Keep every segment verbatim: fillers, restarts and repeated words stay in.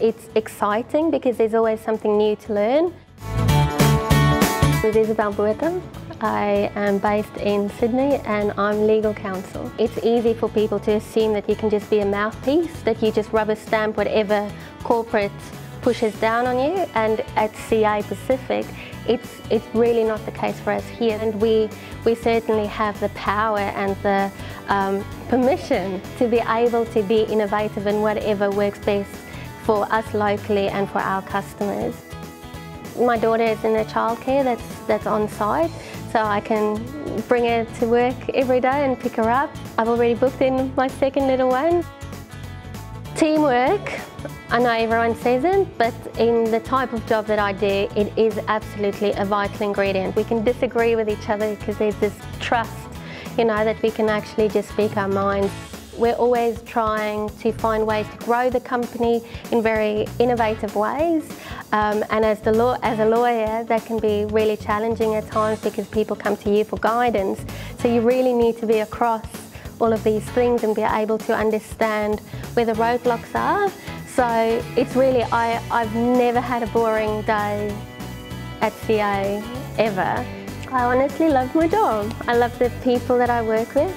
it's exciting because there's always something new to learn. This is Isabel Botha. I am based in Sydney and I'm legal counsel. It's easy for people to assume that you can just be a mouthpiece, that you just rubber stamp whatever corporate pushes down on you, and at C A Pacific it's, it's really not the case for us here, and we, we certainly have the power and the um, permission to be able to be innovative in whatever works best for us locally and for our customers. My daughter is in a childcare that's, that's on site, so I can bring her to work every day and pick her up. I've already booked in my second little one. Teamwork, I know everyone says it, but in the type of job that I do, it is absolutely a vital ingredient. We can disagree with each other because there's this trust, you know, that we can actually just speak our minds. We're always trying to find ways to grow the company in very innovative ways. Um, and as, the law, as a lawyer, that can be really challenging at times because people come to you for guidance. So you really need to be across all of these things and be able to understand where the roadblocks are. So it's really, I, I've never had a boring day at C A, ever. I honestly love my job. I love the people that I work with.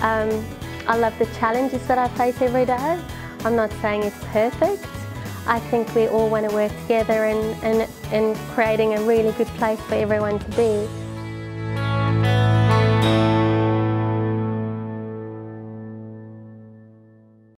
Um, I love the challenges that I face every day. I'm not saying it's perfect. I think we all want to work together and, and, and creating a really good place for everyone to be.